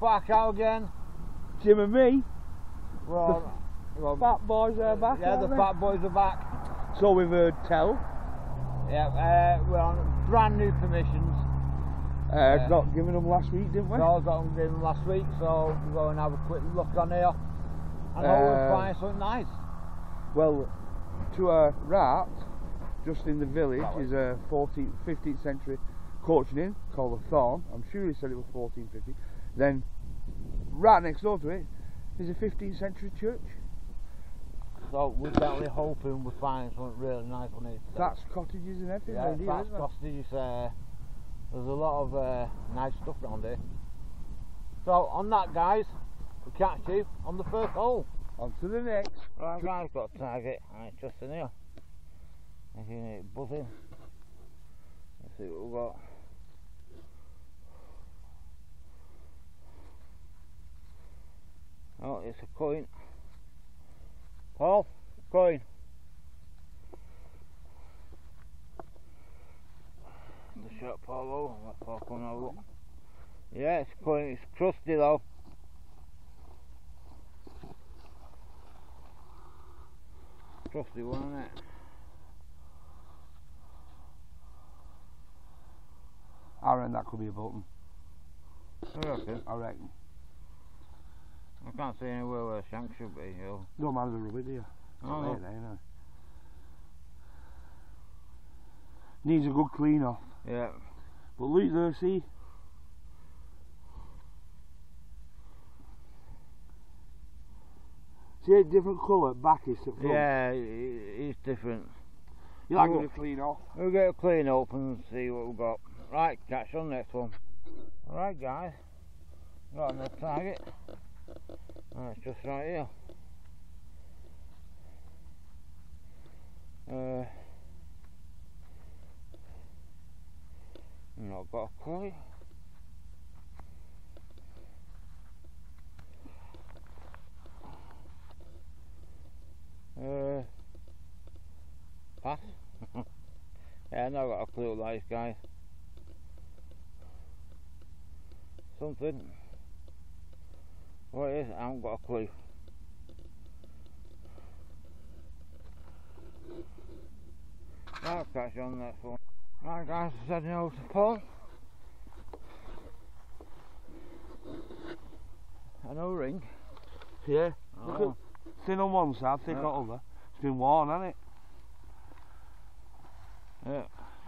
Back out again, Jim and me. Well, the fat boys are back. Yeah, the fat boys are back. So we've heard tell. Yeah, we're on brand new permissions. Got given them last week, didn't we? No, got them given last week. So we'll go and have a quick look on here. And we'll find something nice. Well, to our right, just in the village, is a 14th, 15th century coaching inn called the Thorn. I'm sure he said it was 1450. Then, right next door to it, is a 15th century church. So we're certainly hoping we'll find something really nice on it. That's cottages and everything. Yeah, idea, that's cottages. There's a lot of nice stuff around here. So on that, guys, we'll catch you on the first hole. On to the next. Right, guys, got a target. I ain't trusting you. I hear it buzzing. Let's see what we've got. Oh, it's a coin. Paul, coin. The shot Paul over, let Paul come over. Yeah, it's a coin, it's crusty though. Crusty one, isn't it? I reckon that could be a button. I reckon. I reckon. I can't see anywhere where a shank should be, you know. Don't mind the rubber, do you? Oh, no. There, no. Needs a good clean off. Yeah. But look there, see? See a different colour back is the front? Yeah, it's different. You like a clean off? We'll get a clean off and see what we've got. Right, catch on next one. Alright, guys. Got another target. Oh, it's just right here. Not got a clue. Pass. Yeah, not got a clue what that is, guys. Something. What it is, I haven't got a clue. I'll catch you on that phone. Right, guys, I'm heading over to Paul. An O-ring? Yeah. Oh. Thin on one side, thick on the other. It's been worn, hasn't it? Yeah,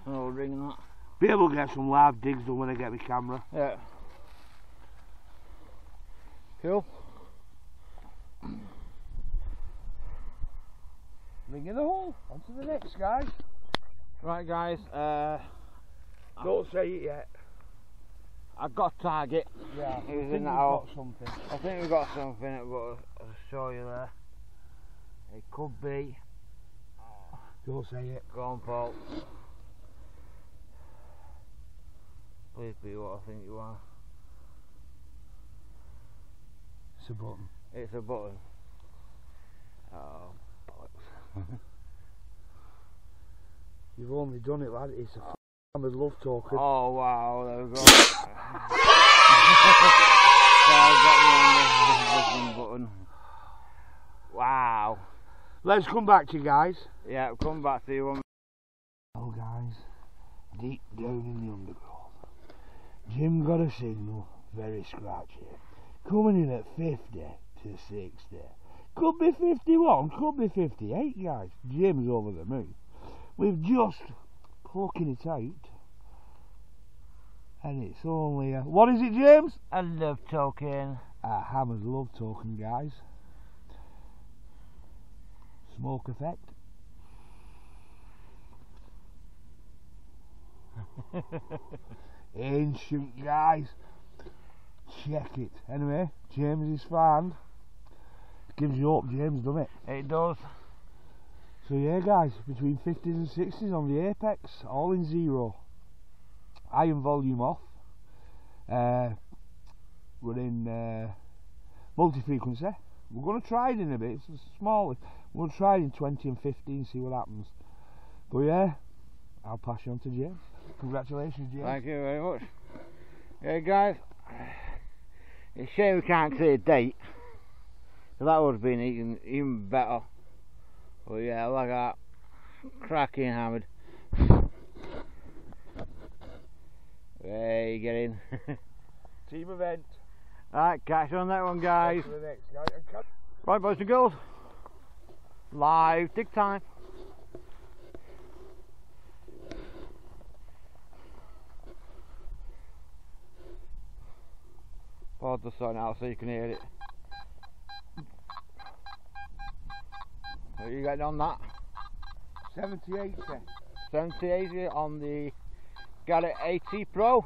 an O-ring and that. Be able to get some live digs done when I get my camera. Yeah. Cool. Ring in the hole. On to the next, guys. Right, guys. Don't say it yet. I've got a target. Yeah, it was in that hole. I think we've got something. I'll show you there. It could be. Don't say it. Go on, Paul. Please be what I think you are. It's a button. It's a button. Oh, bollocks. You've only done it, lad. It's a f***ing love talking. Oh, wow, there we go. I've got me on this button. Wow. Let's come back to you guys. Yeah, come back to you. Oh, guys, deep down in the undergrowth, Jim got a signal, very scratchy. Coming in at 50 to 60. Could be 51, could be 58, guys. Jim's over the moon. We've just plucking it out. And it's only a... What is it, James? A love token. A hammered love token, guys. Smoke effect. Ancient, guys. Check it. Anyway, James is found. Gives you hope, James, doesn't it? It does. So yeah guys, between 50s and 60s on the Apex, all in zero. Iron volume off. We're in multi-frequency. We're going to try it in a bit, it's small. We'll try it in 20 and 15, see what happens. But yeah, I'll pass you on to James. Congratulations, James. Thank you very much. Yeah guys, it's a shame we can't see a date. That would have been even better. But yeah, like that, cracking hammered. There you get in. Team event. Alright, catch you on that one, guys. To the next. Right, boys and girls. Live tick time. Pause the sun out so you can hear it. What are you getting on that? 7080. 7080 on the Garrett AT Pro.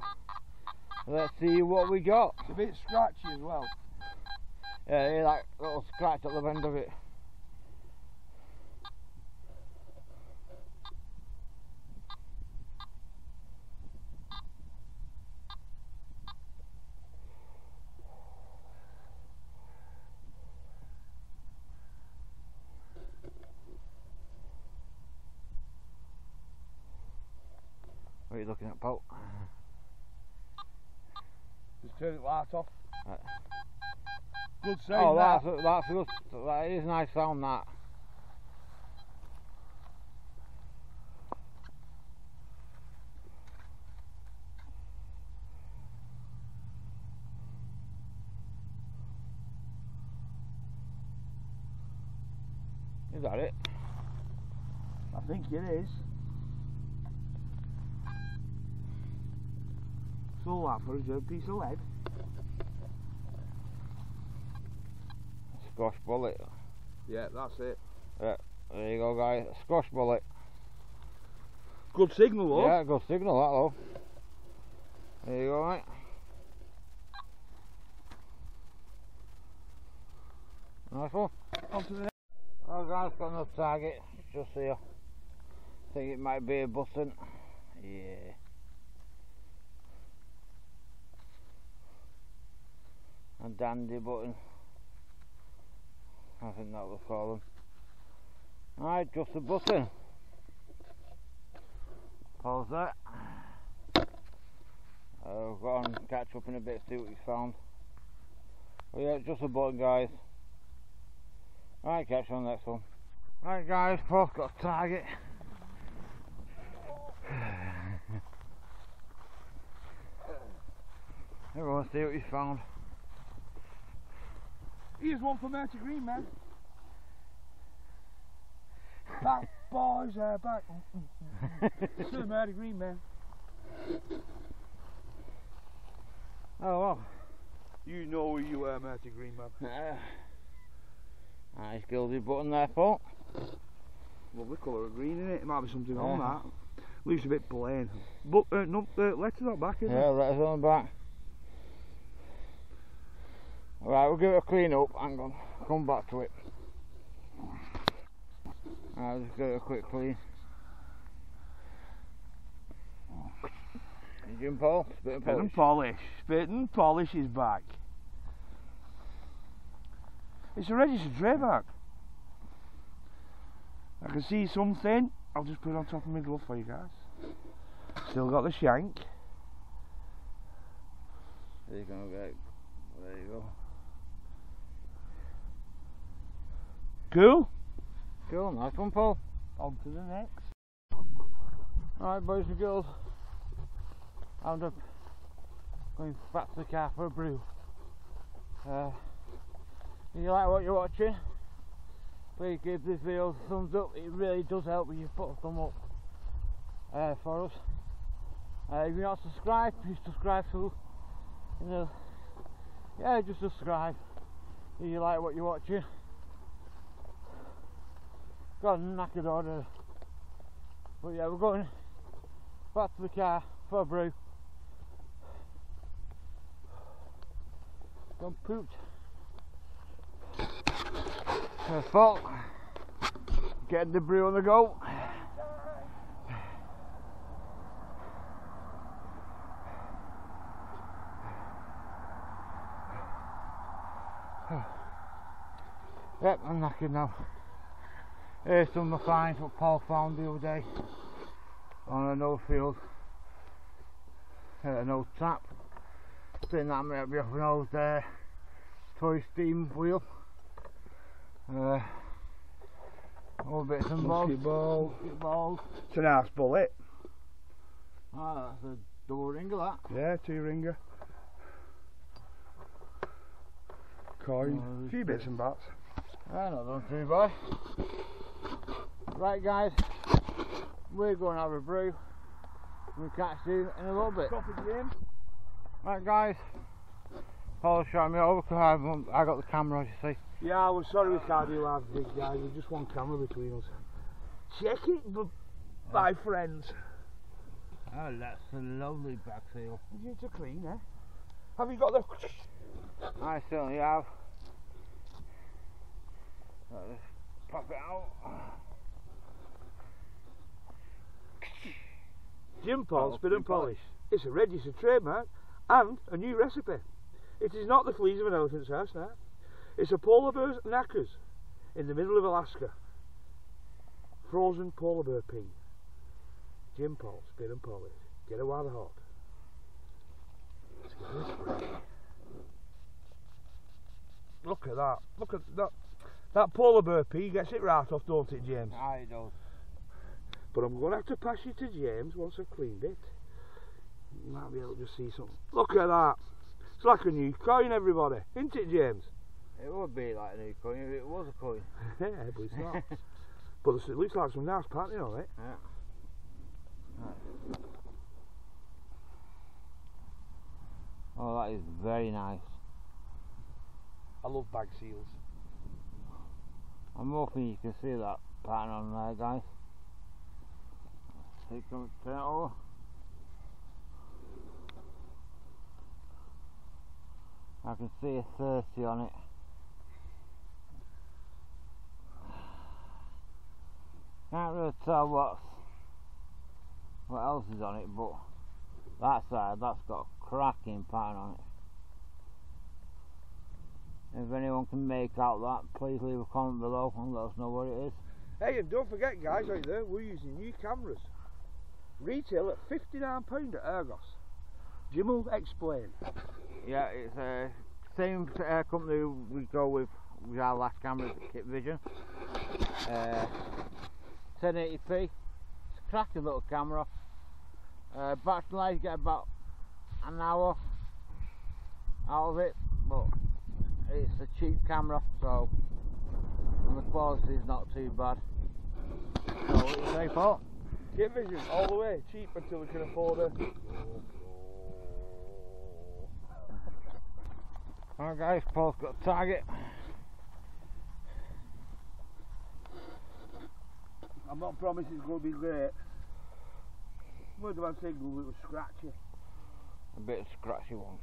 Let's see what we got. It's a bit scratchy as well. Yeah, you hear that little scratch at the end of it. What are you looking at, Paul? Just turn the light off. Right. Good sound. Oh, that's good. That is nice sound, that. Is that it? I think it is. All that for a piece of lead. Squash bullet. Yeah, that's it. Yeah, there you go, guys. Squash bullet. Good signal, though. Yeah, good signal, that though. There you go, mate. Nice one. On to the next. Oh, guys, got another target. Just here. I think it might be a button. Yeah. A dandy button, I think that was called them. Alright, just a button. Pause that. I'll go on and catch up in a bit, see what you found. Oh yeah, just a button, guys. Alright, catch you on the next one. Alright guys, Paul's got a target. Everyone, see what you found. Here's one for Murty Green, man. Back, boys, back. To the Murty Green, man. Oh, well. You know who you were, Murty Green, man. Nice gilded button there, Paul. Lovely colour of green, innit? It might be something on that. Leaves a bit plain. But, no, letters on back, isn't it? Yeah, letters on back. Right, we'll give it a clean up, hang on, come back to it. Alright, just give it a quick clean. Jim Paul, spit and polish. Spit and polish, spit and polish is back. It's a registered trademark. I can see something, I'll just put it on top of my glove for you guys. Still got the shank. There you go, guys. There you go. Cool. Cool, nice one, Paul. On to the next. Alright, boys and girls. I'm up going back to the car for a brew. If you like what you're watching, please give this video a thumbs up. It really does help when you put a thumb up for us. If you're not subscribed, please subscribe to yeah, just subscribe if you like what you're watching. Got a knackered order, but yeah, we're going back to the car for a brew. Done pooped. Fault. Getting debris on the go. Yep, I'm knackered now. Here's some of the finds what Paul found the other day on an old field, an old tap. Think that might be off an old toy steam wheel. All bits and balls. It's a nice bullet. Ah, that's a double ringer, that. Yeah, two ringer. Coin. A few bits and bats. Not done too bad. Right, guys, we're going to have a brew. We'll catch you in a little bit. Right, guys, Paul shot me over because I got the camera, as you see. Yeah, we're sorry we can't do live big guys, there's just one camera between us. Check it, my friends. Oh, that's a lovely back seal. You need to clean, eh? Have you got the... I certainly have. Let's pop it out. Jim Paul's Spin and Polish. It's a registered trademark and a new recipe. It is not the fleas of an elephant's house now. It's a polar bear's knackers in the middle of Alaska. Frozen polar bear pea. Jim Paul, Spin and Polish. Get a while the hot. Let's get this. Look at that. Look at that. That polar bear pea gets it right off, don't it, James? Aye, it does. But I'm going to have to pass you to James once I've cleaned it. You might be able to just see something. Look at that. It's like a new coin, everybody. Isn't it, James? It would be like a new coin if it was a coin. Yeah, but it's not. But it looks like some nice patterning on it. Yeah. Right. Oh, that is very nice. I love bag seals. I'm hoping you can see that pattern on there, guys. Take some turn it over. I can see a 30 on it. Can't really tell what else is on it, but that side, that's got a cracking pattern on it. If anyone can make out that, please leave a comment below and let us know what it is. Hey, and don't forget guys out there, we're using new cameras. Retail at £59 at Argos. Jim will explain. Yeah, it's the same company we go with our last cameras, Kit Vision. 1080p. It's a cracking little camera. Battery life, you get about an hour out of it, but it's a cheap camera, so and the quality is not too bad. So what do you say, Paul? Kit Vision all the way, cheap until we can afford it. Alright guys, Paul's got a target. I'm not promising it's going to be great. What do I think? A little scratchy. A bit of scratchy one.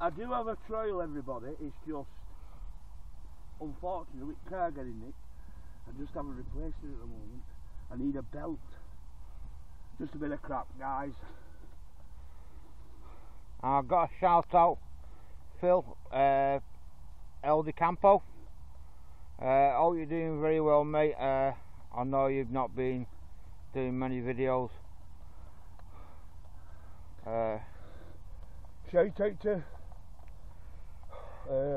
I do have a trail, everybody. It's just unfortunately with car getting it. I just haven't replaced it at the moment. I need a belt. Just a bit of crap, guys. I've got a shout out, Phil Elde. Oh, you're doing very well, mate. I know you've not been doing many videos. Shout out to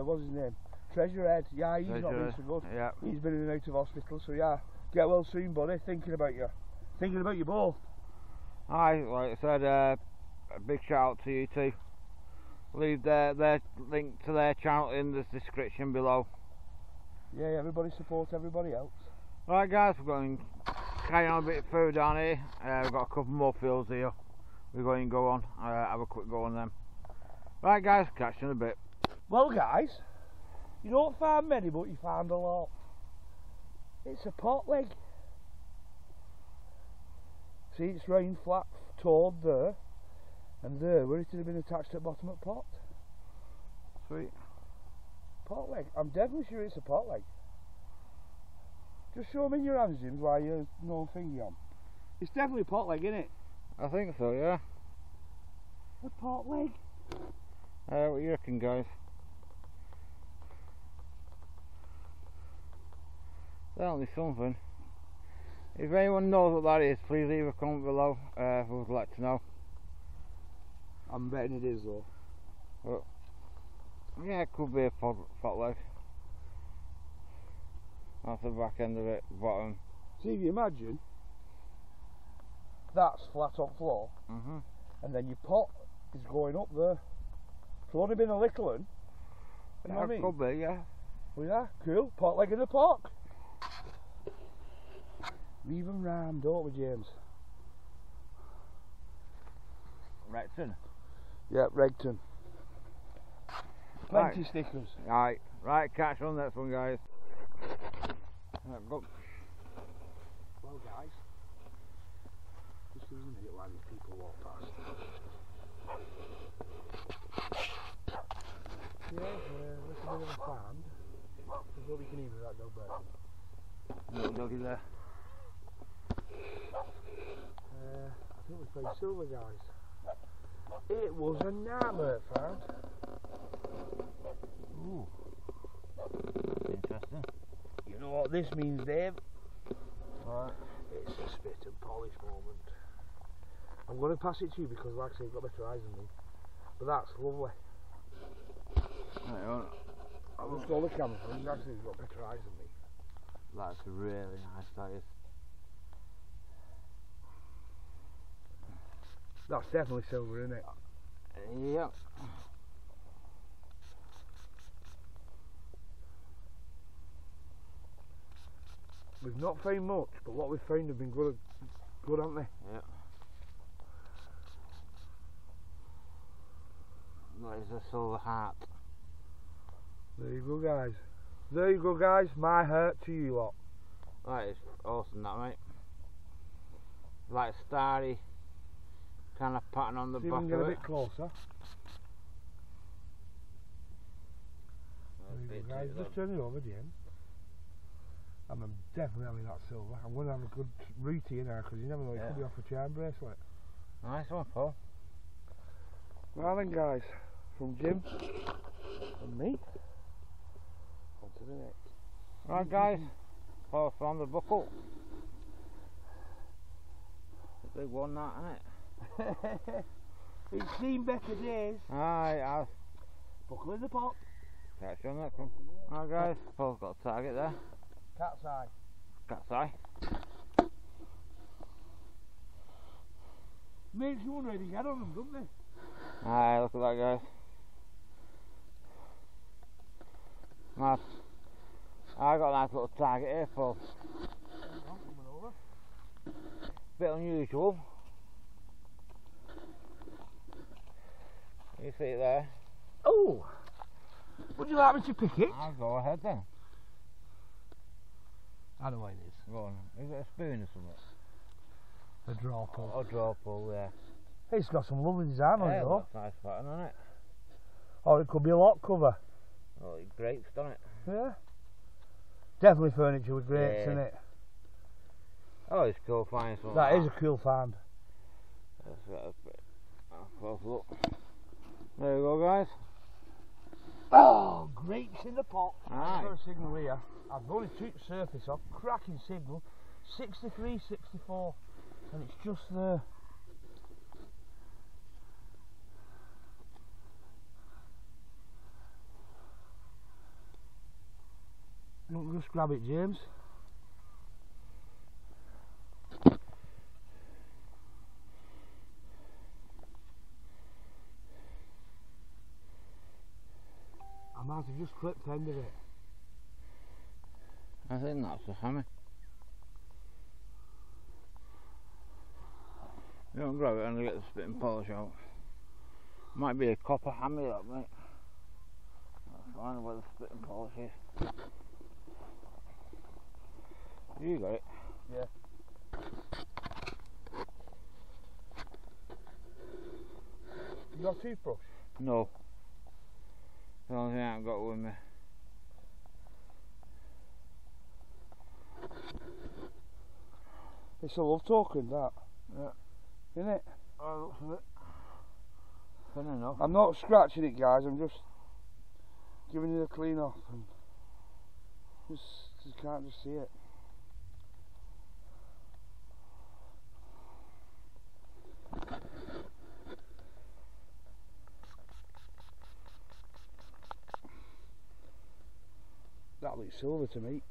what's his name? Treasurehead. Yeah, he's Treasurehead. Not been so good. Yeah. He's been in and out of hospital, so yeah. Get well soon, buddy. Thinking about you. Thinking about you both. Aye, like I said, a big shout out to you too. Leave their link to their channel in the description below. Yeah, everybody supports everybody else. Right guys, we're going to carry on a bit of food down here. We've got a couple more fields here. We're going to go on, have a quick go on them. Right guys, catch you in a bit. Well guys, you don't find many but you find a lot. It's a pot leg. See, it's rain flat towed there and there where it had been attached at bottom of pot. Sweet. pot leg. I'm definitely sure it's a pot leg. Just show me your hands, Jim, while you're no thingy on. It's definitely a pot leg, isn't it? I think so, yeah. A pot leg? What do you reckon, guys? That'll be something. If anyone knows what that is, please leave a comment below if I would like to know. I'm betting it is though. But, yeah, it could be a pot leg. That's the back end of it, bottom. See, if you imagine, that's flat on floor, and then your pot is going up there. It's only been a little one. You know what I mean? Could be, yeah. Well, yeah, cool. Pot leg in the pot. Leave them round, don't we, James? Regton? Yeah, Regton. Plenty stickers. Right, right, catch on next one, guys. Right, go. Well, guys, just give us a minute while these people walk past. Yeah, that's a bit of a sand. There's what we can eat with that dog bird. Little doggy there. I think we played silver, guys. It was a nightmare, found. Ooh, interesting. You know what this means, Dave? Right. It's a spit and polish moment. I'm going to pass it to you because, like I say, you've got better eyes than me. But that's lovely. Right, I'll just go to the camera because, like I say, you've got better eyes than me. That's really nice, that is. That's definitely silver, isn't it? Yep. We've not found much, but what we've found have been good, haven't they? Yep. That is a silver heart. There you go, guys. There you go, guys. My heart to you lot. That is awesome, that, mate. Like starry. Kind of pattern on the back of it. See if we can get a bit closer. There you go, guys, just turn it over, Jim. I'm definitely having that silver. I'm going to have a good rooty in there because you never know, it could be off a charm bracelet. Nice one, Paul. Well then, guys, from Jim and me, on to the next. Right, guys, Paul found the buckle. It's a big one, that, isn't it? It's seen better days. Aye, it has. Buckle in the pot. Catch on that one. Alright, guys, Paul's got a target there. Cat's eye. Cat's eye. Makes you wonder how they get on them, doesn't it? Aye, look at that, guys. Nice. I got a nice little target here, Paul. Bit unusual. You see it there? Oh! Would you like me to pick it? I'll go ahead then. I don't know what it is. Go on. Is it a spoon or something? A draw pull. Oh, a draw pull, yeah. It's got some lovely design on it though. That's a nice pattern on it. Or it could be a lock cover. Oh, it grapes, don't it? Yeah. Definitely furniture with grapes in it. Oh, it's cool find something. That is a cool find. That's got a close look. There we go, guys. Oh, grapes in the pot. I've got a signal here. I've only took the surface off. Cracking signal. 63, 64. And it's just there. Don't just grab it, James. I've just clipped the end of it. I think that's a hammer. You don't grab it and get the spit and polish out. Might be a copper hammer, that, mate. That's fine where the spit and polish is. You got it? Yeah. You got a toothbrush? No. The only thing I haven't got with me. It's a love token, that. Yeah. Isn't it? I look for it. Fair enough. I'm not scratching it, guys, I'm just giving it a clean off and just can't just see it. That looks silver to me.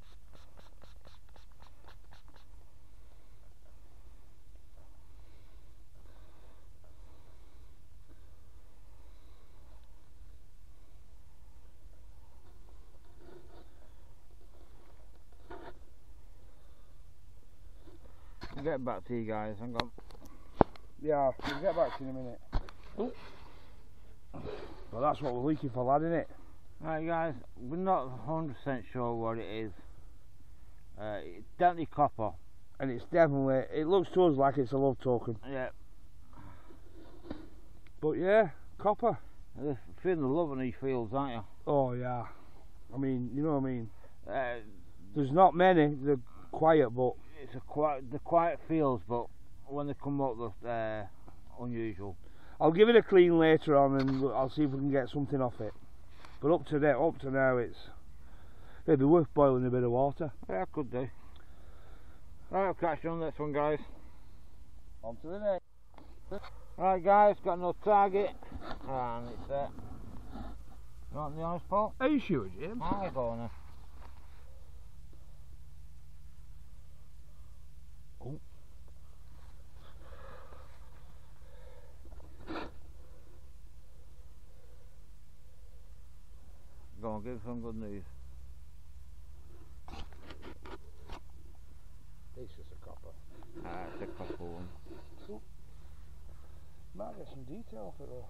I'll get back to you guys, hang on. Yeah, we'll get back to you in a minute. Ooh. Well, that's what we're looking for, lad, isn't it? Right guys, we're not 100% sure what it is. It's definitely copper. And it's definitely, it looks to us like it's a love token. Yeah. But yeah, copper. You're feeling the love in these fields, aren't you? Oh yeah. I mean, you know what I mean? There's not many, they're quiet, but... It's a quiet, the quiet fields, but when they come up, they're unusual. I'll give it a clean later on, and I'll see if we can get something off it. But up to now, it'd be worth boiling a bit of water. Yeah, it could do. Right, I'll catch you on this one, guys. On to the next. Right, guys, got no target, and it's there. Not in the ice pot. Are you sure, Jim? I'm going to. Oh. Go on, give some good news. This is a copper. Ah, it's a copper one. Cool. Might get some detail off it though.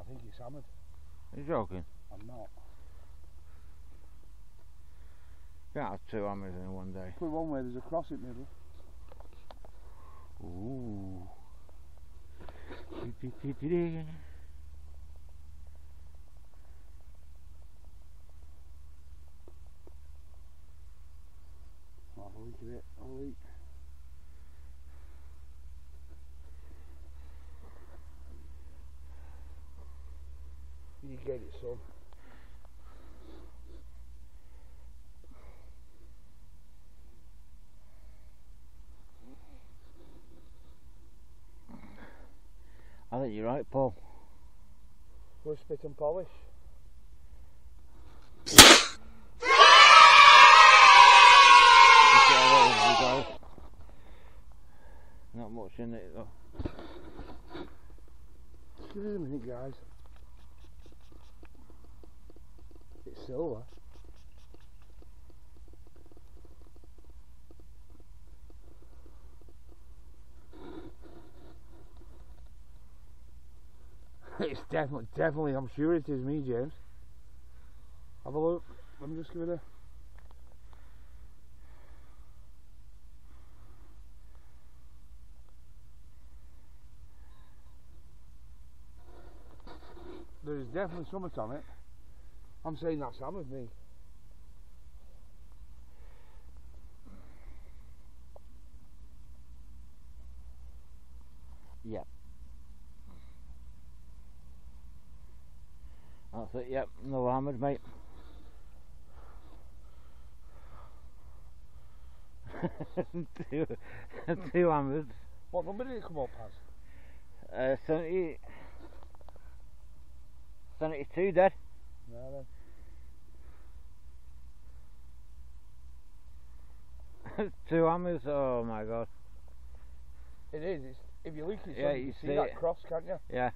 I think it's hammered. Are you joking? I'm not. Can't have two hammers in one day. Put one way, there's a cross in the middle. Ooh. I'll have a leak of it, I'll leak. You get it, son. I think you're right, Paul. We're spit and polish. Not much in it though. Give it a minute, guys. It's silver. It's definitely, I'm sure it is me, James. Have a look. Let me just give it a... There is definitely something on it. I'm saying that's hammered me. Yeah. That's it, yep, no hammered, mate. two hammered. What number did it come up as? 72 dead. Yeah, then. 2 hammers, oh my god. It is, it's, if you look at it, yeah, you see that it. Cross, can't you? Yeah.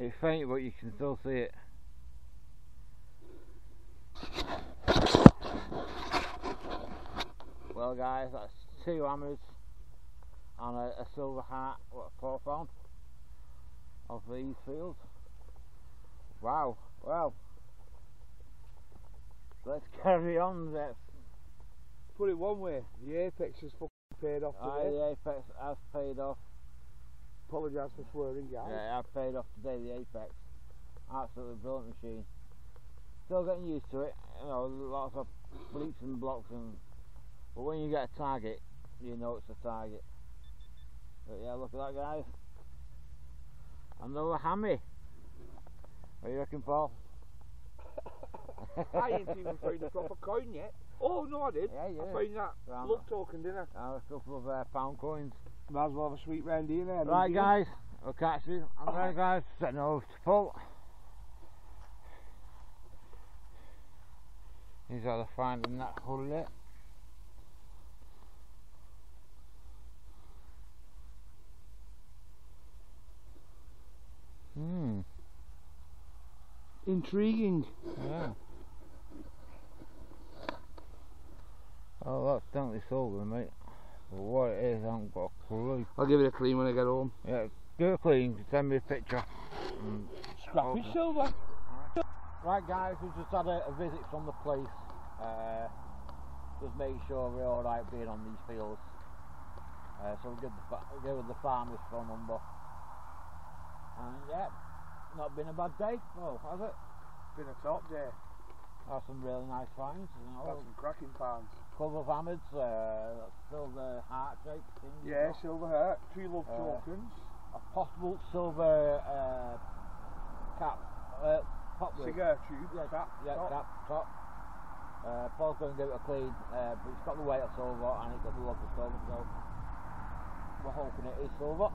It's faint, but you can still see it. Well, guys, that's 2 hammers and a silver heart, what, 4 pound of these fields. Wow, well, let's carry on. Let's put it one way, the apex has fucking paid off today. The apex has paid off. Apologise for swearing, guys. Yeah, I paid off today, the Apex. Absolutely brilliant machine. Still getting used to it, you know, lots of bleeps and blocks, and but when you get a target, you know it's a target. But yeah, look at that, guys. Another hammy. What do you reckon, Paul? I ain't even found a proper coin yet. Oh no, I did. Yeah, I found that luck token, didn't I? A couple of pound coins. Might as well have a sweet round here there. Right, guys, we'll catch you. I'm there, guys. Setting over to Paul. He's had a find in that hole there. Hmm. Intriguing. Yeah. Oh, that's definitely sold, mate. But what it is, I haven't got a clue. I'll give it a clean when I get home. Yeah, do a clean, send me a picture. Scrappy silver. Right, guys, we just had a visit from the place. Just making sure we're alright being on these fields. So we'll give the farmer's phone number. And yeah, not been a bad day, no, has it? Been a top day. Had some really nice finds. You know, had some cracking finds. Cover of hammered, silver heart shape thing. Yeah, silver heart, tree love tokens. A possible silver cap. Cigar tube, yeah, cap, yeah, top. Paul's going to give it a clean, but it's got the weight of silver and it's got the love of silver, so we're hoping it is silver.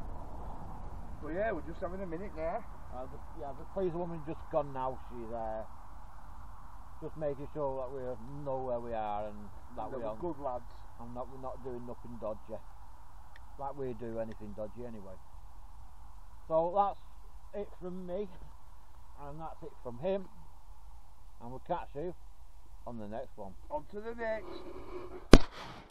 But yeah, we're just having a minute now. Yeah, the police woman just gone now, she's just making sure that we know where we are and that we're on. Good lads. And that we're not doing nothing dodgy. Like we do anything dodgy anyway. So that's it from me. And that's it from him, and we'll catch you on the next one. On to the next.